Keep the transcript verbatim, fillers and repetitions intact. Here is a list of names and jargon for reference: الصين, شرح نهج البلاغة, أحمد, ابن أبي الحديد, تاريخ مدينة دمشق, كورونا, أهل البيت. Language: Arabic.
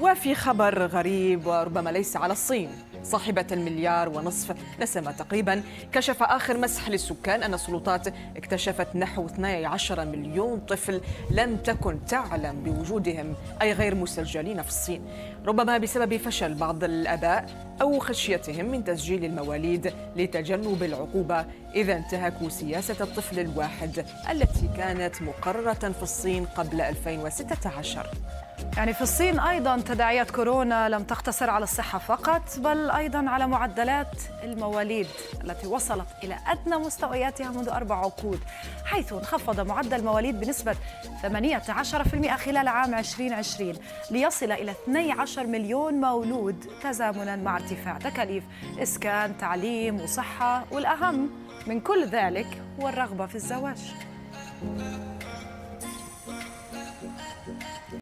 وفي خبر غريب وربما ليس على الصين، صاحبة المليار ونصف نسمة تقريبا، كشف آخر مسح للسكان أن السلطات اكتشفت نحو اثني عشر مليون طفل لم تكن تعلم بوجودهم، أي غير مسجلين في الصين، ربما بسبب فشل بعض الآباء أو خشيتهم من تسجيل المواليد لتجنب العقوبة إذا انتهكوا سياسة الطفل الواحد التي كانت مقررة في الصين قبل ألفين وستة عشر. يعني في الصين أيضا تداعيات كورونا لم تقتصر على الصحة فقط، بل أيضا على معدلات المواليد التي وصلت إلى أدنى مستوياتها منذ أربع عقود، حيث انخفض معدل المواليد بنسبة ثمانية عشر بالمئة خلال عام ألفين وعشرين ليصل إلى اثني عشر مليون مولود، تزامنا مع ارتفاع تكاليف إسكان، تعليم وصحة، والأهم من كل ذلك هو الرغبة في الزواج.